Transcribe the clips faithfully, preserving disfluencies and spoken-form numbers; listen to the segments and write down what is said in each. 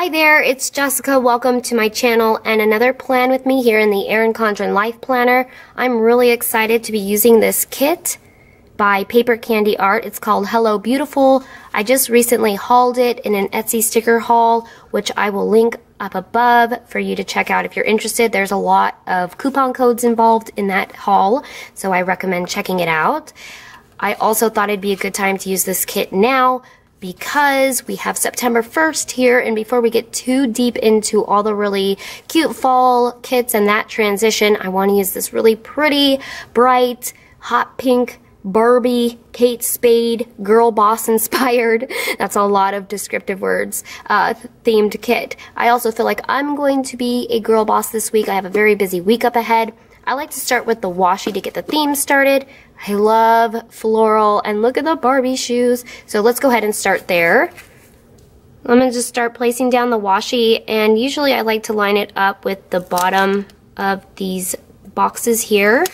Hi there, it's Jessica. Welcome to my channel and another plan with me here in the Erin Condren Life Planner. I'm really excited to be using this kit by Paper Candy Art. It's called Hello Beautiful. I just recently hauled it in an Etsy sticker haul, which I will link up above for you to check out if you're interested. There's a lot of coupon codes involved in that haul, so I recommend checking it out. I also thought it'd be a good time to use this kit now because we have September first here, and before we get too deep into all the really cute fall kits and that transition, I want to use this really pretty, bright, hot pink Barbie, Kate Spade, girl boss inspired, that's a lot of descriptive words, uh, themed kit. I also feel like I'm going to be a girl boss this week. I have a very busy week up ahead. I like to start with the washi to get the theme started. I love floral, and look at the Barbie shoes. So let's go ahead and start there. I'm gonna just start placing down the washi, and usually I like to line it up with the bottom of these boxes here.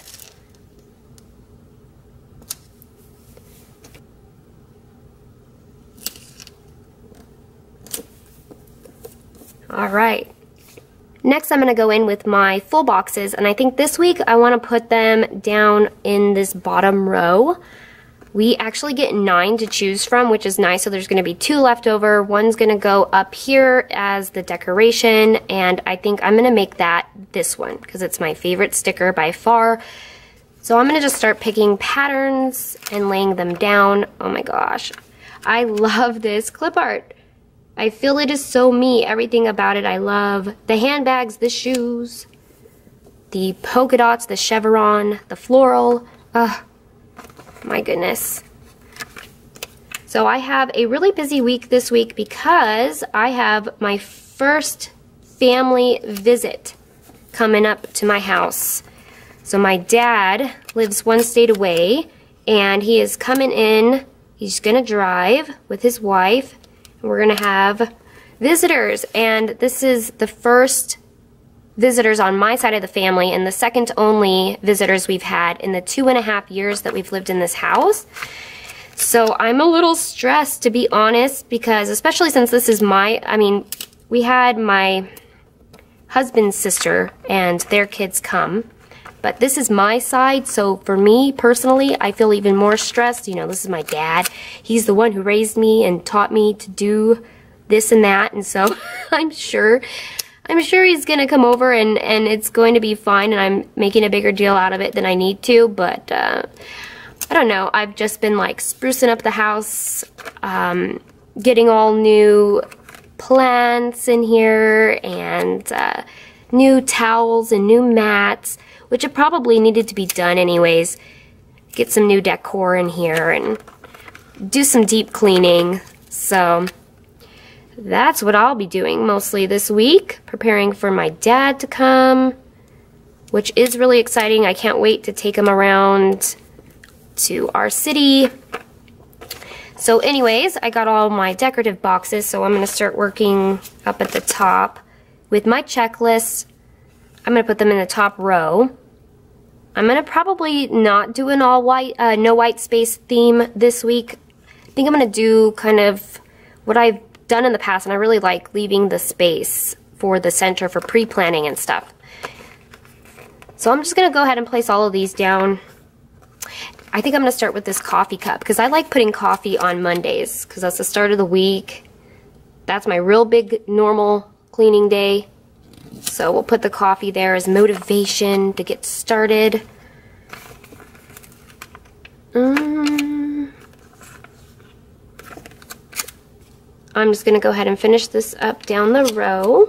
All right. Next, I'm going to go in with my full boxes, and I think this week I want to put them down in this bottom row. We actually get nine to choose from, which is nice, so there's going to be two left over. One's going to go up here as the decoration, and I think I'm going to make that this one because it's my favorite sticker by far. So I'm going to just start picking patterns and laying them down. Oh my gosh. I love this clip art. I feel it is so me, everything about it I love. The handbags, the shoes, the polka dots, the chevron, the floral. Ugh, my goodness. So I have a really busy week this week because I have my first family visit coming up to my house. So my dad lives one state away, and he is coming in. He's gonna drive with his wife. We're gonna have visitors, and this is the first visitors on my side of the family and the second only visitors we've had in the two and a half years that we've lived in this house. So I'm a little stressed, to be honest, because especially since this is my, I mean, we had my husband's sister and their kids come, but this is my side, so for me personally, I feel even more stressed. You know, this is my dad. He's the one who raised me and taught me to do this and that, and so I'm sure, I'm sure he's gonna come over and, and it's going to be fine, and I'm making a bigger deal out of it than I need to, but uh, I don't know. I've just been like sprucing up the house, um, getting all new plants in here, and uh, new towels and new mats, which it probably needed to be done anyways. Get some new decor in here and do some deep cleaning. So that's what I'll be doing mostly this week, preparing for my dad to come, which is really exciting. I can't wait to take him around to our city. So anyways, I got all my decorative boxes, so I'm gonna start working up at the top with my checklist. I'm gonna put them in the top row. I'm gonna probably not do an all white, uh, no white space theme this week. I think I'm gonna do kind of what I've done in the past, and I really like leaving the space for the center for pre-planning and stuff. So I'm just gonna go ahead and place all of these down. I think I'm gonna start with this coffee cup because I like putting coffee on Mondays because that's the start of the week. That's my real big normal cleaning day. So we'll put the coffee there as motivation to get started. Mm. I'm just going to go ahead and finish this up down the row.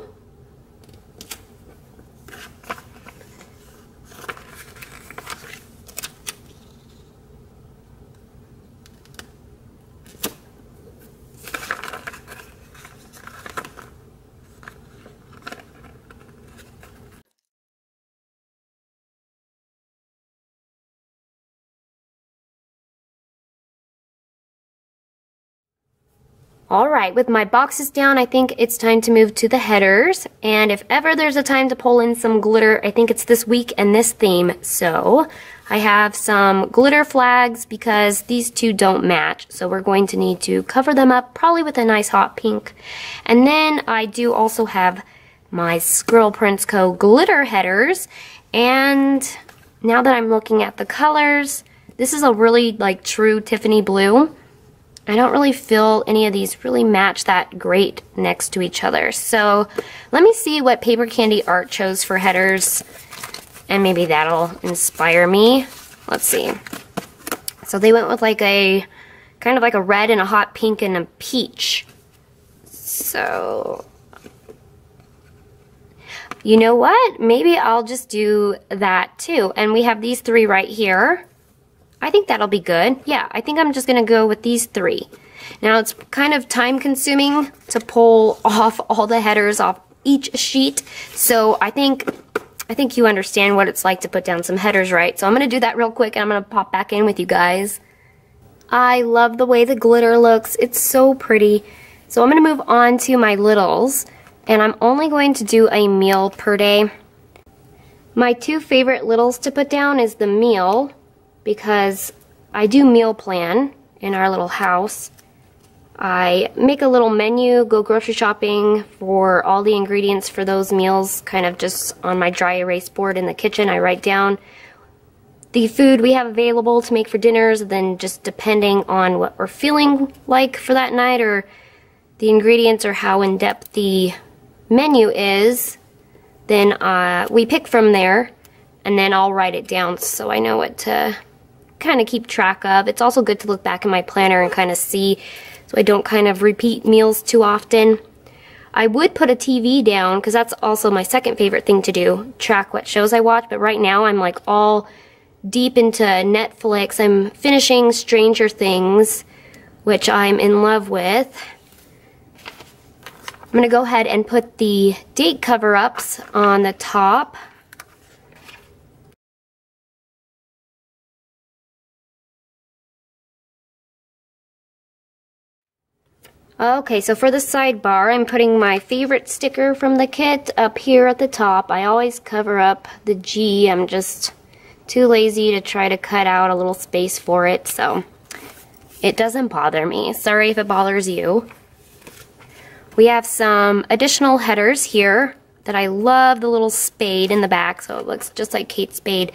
Alright, with my boxes down, I think it's time to move to the headers, and if ever there's a time to pull in some glitter, I think it's this week and this theme, so I have some glitter flags because these two don't match, so we're going to need to cover them up, probably with a nice hot pink. And then I do also have my Squirrel Prints Co. glitter headers, and now that I'm looking at the colors, this is a really like true Tiffany blue. I don't really feel any of these really match that great next to each other. So let me see what Paper Candy Art chose for headers, and maybe that'll inspire me. Let's see. So they went with like a, kind of like a red and a hot pink and a peach. So, you know what? Maybe I'll just do that too. And we have these three right here. I think that'll be good. Yeah, I think I'm just gonna go with these three. Now it's kind of time consuming to pull off all the headers off each sheet, so I think I think you understand what it's like to put down some headers, right? So I'm gonna do that real quick and I'm gonna pop back in with you guys. I love the way the glitter looks. It's so pretty. So I'm gonna move on to my littles, and I'm only going to do a meal per day. My two favorite littles to put down is the meal, because I do meal plan in our little house. I make a little menu, go grocery shopping for all the ingredients for those meals, kind of just on my dry erase board in the kitchen. I write down the food we have available to make for dinners, then just depending on what we're feeling like for that night, or the ingredients, or how in-depth the menu is, then uh, we pick from there, and then I'll write it down so I know what to kind of keep track of. It's also good to look back in my planner and kind of see, so I don't kind of repeat meals too often. I would put a T V down, because that's also my second favorite thing to do, track what shows I watch, but right now I'm like all deep into Netflix. I'm finishing Stranger Things, which I'm in love with. I'm gonna go ahead and put the date cover-ups on the top. Okay, so for the sidebar, I'm putting my favorite sticker from the kit up here at the top. I always cover up the G. I'm just too lazy to try to cut out a little space for it, so it doesn't bother me. Sorry if it bothers you. We have some additional headers here that I love the little spade in the back, so it looks just like Kate Spade.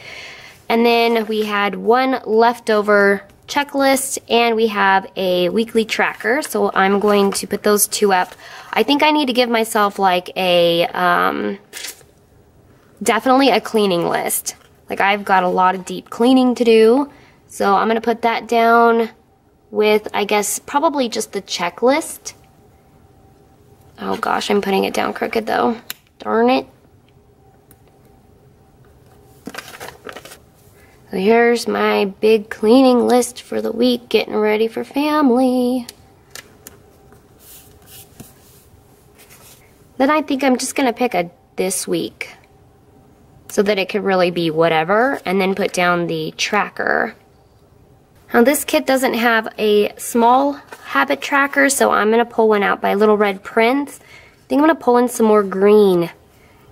And then we had one leftover checklist, and we have a weekly tracker, so I'm going to put those two up. I think I need to give myself like a um, definitely a cleaning list. Like I've got a lot of deep cleaning to do, so I'm gonna put that down with, I guess, probably just the checklist. Oh gosh, I'm putting it down crooked though. Darn it. So here's my big cleaning list for the week, getting ready for family. Then I think I'm just gonna pick a this week so that it could really be whatever, and then put down the tracker. Now this kit doesn't have a small habit tracker, so I'm gonna pull one out by Little Red Prints. I think I'm gonna pull in some more green,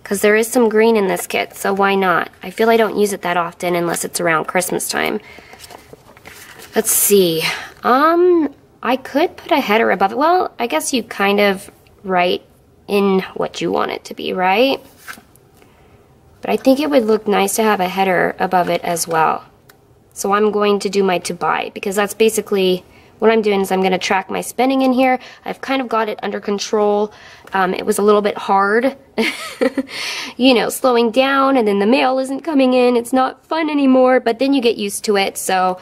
because there is some green in this kit, so why not? I feel I don't use it that often unless it's around Christmas time. Let's see. Um, I could put a header above it. Well, I guess you kind of write in what you want it to be, right? But I think it would look nice to have a header above it as well. So I'm going to do my to buy, because that's basically what I'm doing, is I'm going to track my spending in here. I've kind of got it under control. Um, it was a little bit hard, you know, slowing down, and then the mail isn't coming in. It's not fun anymore, but then you get used to it. So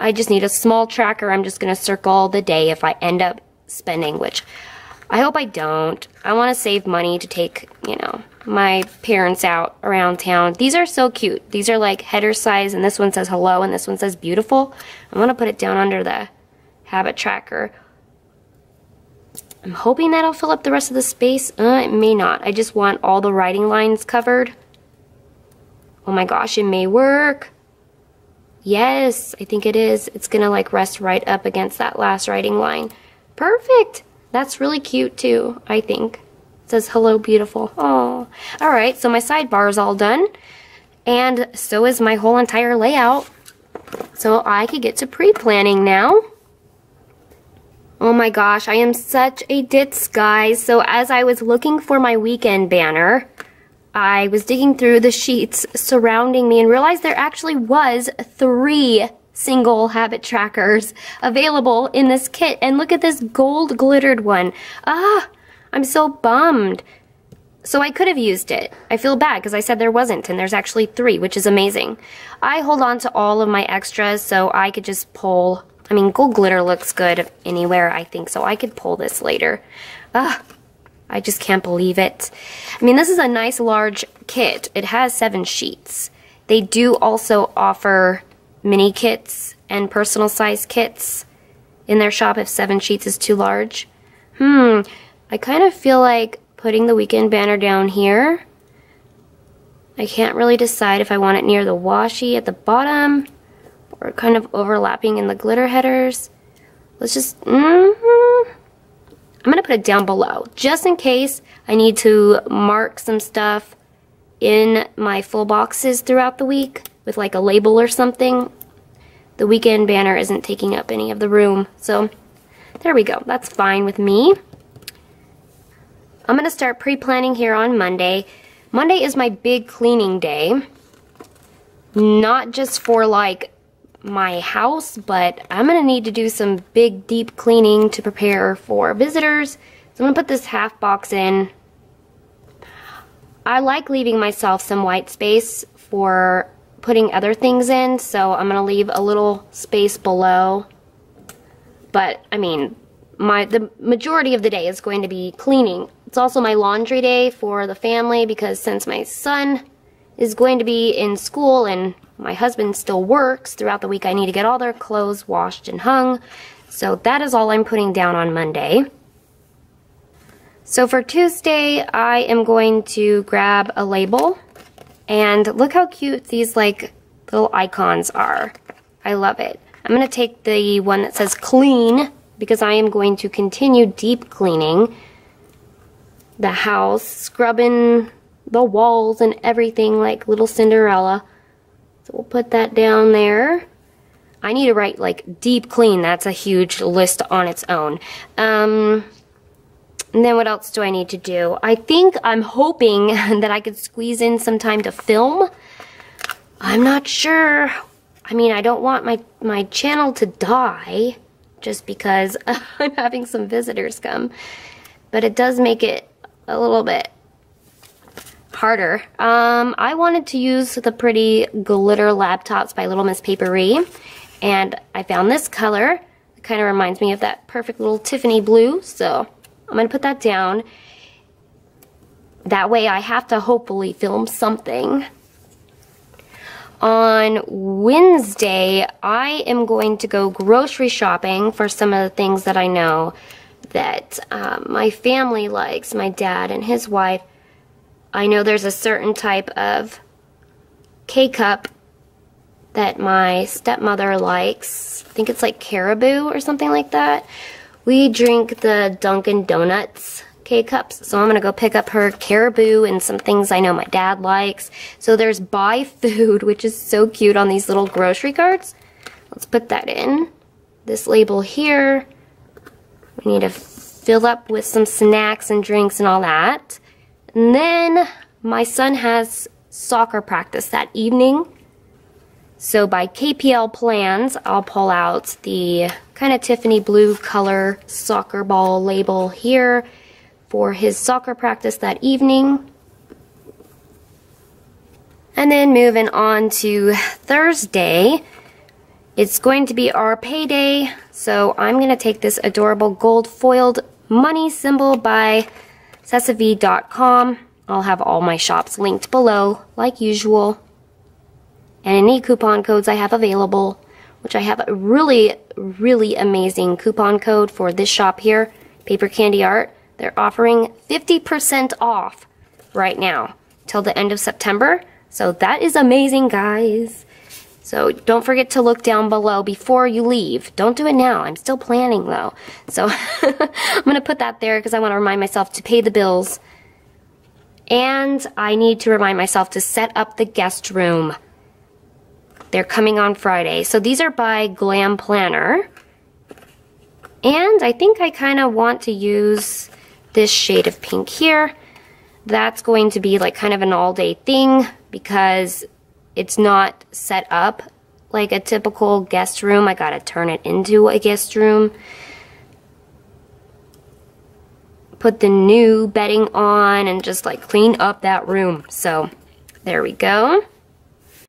I just need a small tracker. I'm just going to circle the day if I end up spending, which I hope I don't. I want to save money to take, you know, my parents out around town. These are so cute. These are like header size, and this one says hello, and this one says beautiful. I want to put it down under the habit tracker. I'm hoping that'll fill up the rest of the space. Uh, it may not. I just want all the writing lines covered. Oh my gosh, it may work. Yes, I think it is. It's gonna like rest right up against that last writing line. Perfect. That's really cute too, I think. It says hello beautiful. Oh. All right, so my sidebar is all done. and so is my whole entire layout. So I could get to pre-planning now. Oh my gosh, I am such a ditz, guys. So as I was looking for my weekend banner, I was digging through the sheets surrounding me and realized there actually was three single habit trackers available in this kit. And look at this gold glittered one. Ah, I'm so bummed. So I could have used it. I feel bad because I said there wasn't, and there's actually three, which is amazing. I hold on to all of my extras so I could just pull. I mean, gold glitter looks good anywhere, I think, so I could pull this later. Ah, I just can't believe it. I mean, this is a nice large kit. It has seven sheets. They do also offer mini kits and personal size kits in their shop if seven sheets is too large. Hmm, I kind of feel like putting the weekend banner down here. I can't really decide if I want it near the washi at the bottom or kind of overlapping in the glitter headers. Let's just, mm-hmm. I'm gonna put it down below just in case I need to mark some stuff in my full boxes throughout the week with like a label or something. The weekend banner isn't taking up any of the room, so there we go. That's fine with me. I'm gonna start pre-planning here on Monday. Monday is my big cleaning day, not just for like my house, but I'm gonna need to do some big deep cleaning to prepare for visitors. So I'm gonna put this half box in. I like leaving myself some white space for putting other things in, so I'm gonna leave a little space below. But I mean, my the majority of the day is going to be cleaning. It's also my laundry day for the family, because since my son is going to be in school and my husband still works throughout the week, I need to get all their clothes washed and hung. So that is all I'm putting down on Monday. So for Tuesday, I am going to grab a label. And look how cute these like little icons are. I love it. I'm going to take the one that says clean, because I am going to continue deep cleaning the house, scrubbing the walls and everything like little Cinderella. So we'll put that down there. I need to write like deep clean. That's a huge list on its own. Um, and then what else do I need to do? I think I'm hoping that I could squeeze in some time to film. I'm not sure. I mean, I don't want my, my channel to die just because I'm having some visitors come. But it does make it a little bit harder. Um, I wanted to use the pretty glitter laptops by Little Miss Paperie, and I found this color. It kind of reminds me of that perfect little Tiffany blue, so I'm gonna put that down. That way I have to hopefully film something. On Wednesday, I am going to go grocery shopping for some of the things that I know that um, my family likes, my dad and his wife. I know there's a certain type of K-cup that my stepmother likes. I think it's like Caribou or something like that. We drink the Dunkin' Donuts K-cups, so I'm going to go pick up her Caribou and some things I know my dad likes. So there's buy food, which is so cute on these little grocery cards. Let's put that in. This label here, we need to fill up with some snacks and drinks and all that. And then my son has soccer practice that evening. So by KPLPlans, I'll pull out the kind of Tiffany blue color soccer ball label here for his soccer practice that evening. And then moving on to Thursday, it's going to be our payday. So I'm going to take this adorable gold foiled money symbol by sesavie dot com. I'll have all my shops linked below, like usual, and any coupon codes I have available, which I have a really, really amazing coupon code for this shop here, Paper Candy Art. They're offering fifty percent off right now till the end of September, so that is amazing, guys. So don't forget to look down below before you leave. Don't do it now. I'm still planning, though. So I'm going to put that there because I want to remind myself to pay the bills And I need to remind myself to set up the guest room. They're coming on Friday. So these are by Glam Planner. And I think I kind of want to use this shade of pink here. That's going to be like kind of an all-day thing because it's not set up like a typical guest room. I gotta turn it into a guest room. Put the new bedding on and just like clean up that room. So there we go.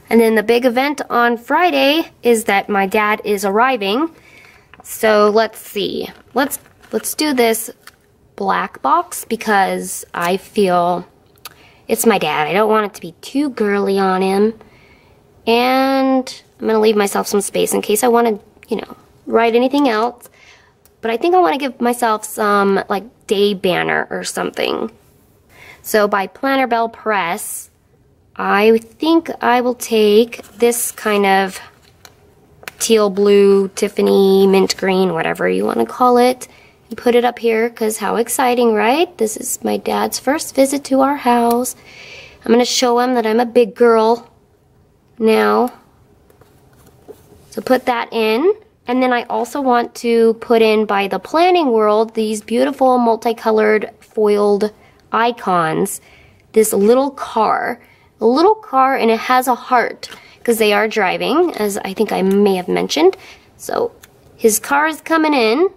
And then the big event on Friday is that my dad is arriving. So let's see. Let's let's do this black box because I feel it's my dad. I don't want it to be too girly on him. And I'm gonna leave myself some space in case I want to, you know, write anything else. But I think I want to give myself some like day banner or something. So by PlannerBelle Press, I think I will take this kind of teal blue, Tiffany, mint green, whatever you want to call it, and put it up here because how exciting, right? This is my dad's first visit to our house. I'm going to show him that I'm a big girl now. So put that in. And then I also want to put in by the Planning World these beautiful multicolored foiled icons. This little car. A little car, and it has a heart because they are driving, as I think I may have mentioned. So his car is coming in.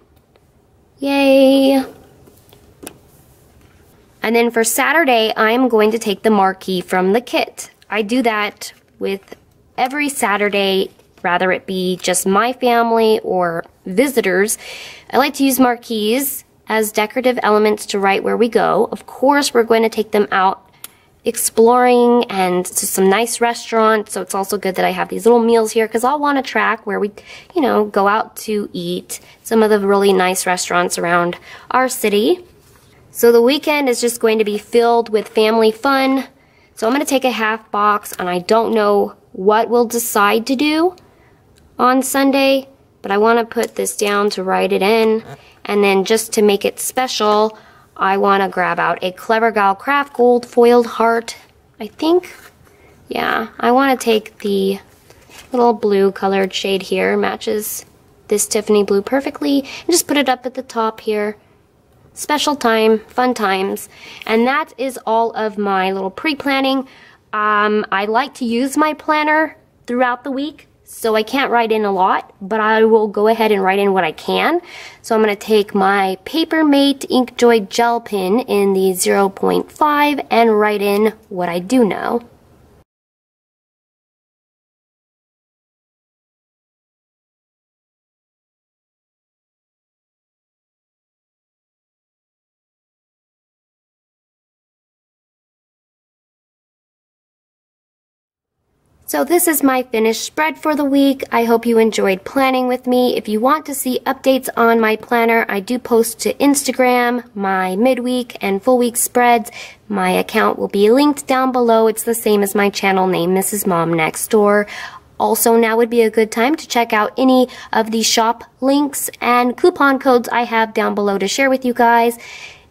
Yay! And then for Saturday, I'm going to take the marquee from the kit. I do that with every Saturday, rather it be just my family or visitors. I like to use marquees as decorative elements to write where we go. Of course, we're going to take them out exploring and to some nice restaurants, so it's also good that I have these little meals here because I'll want to track where we, you know, go out to eat some of the really nice restaurants around our city. So the weekend is just going to be filled with family fun. So I'm going to take a half box, and I don't know what we'll decide to do on Sunday, but I want to put this down to write it in, and then just to make it special, I want to grab out a Clever Gal Craft gold foiled heart, I think. Yeah, I want to take the little blue colored shade here, matches this Tiffany blue perfectly, and just put it up at the top here. Special time, fun times. And that is all of my little pre-planning. Um, I like to use my planner throughout the week, so I can't write in a lot, but I will go ahead and write in what I can. So I'm going to take my Paper Mate Ink Joy gel pen in the zero point five and write in what I do know. So this is my finished spread for the week. I hope you enjoyed planning with me. If you want to see updates on my planner, I do post to Instagram my midweek and full week spreads. My account will be linked down below. It's the same as my channel name, Missus Mom Next Door. Also, now would be a good time to check out any of the shop links and coupon codes I have down below to share with you guys.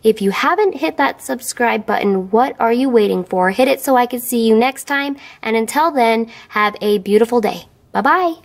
If you haven't hit that subscribe button, what are you waiting for? Hit it so I can see you next time. And until then, have a beautiful day. Bye-bye.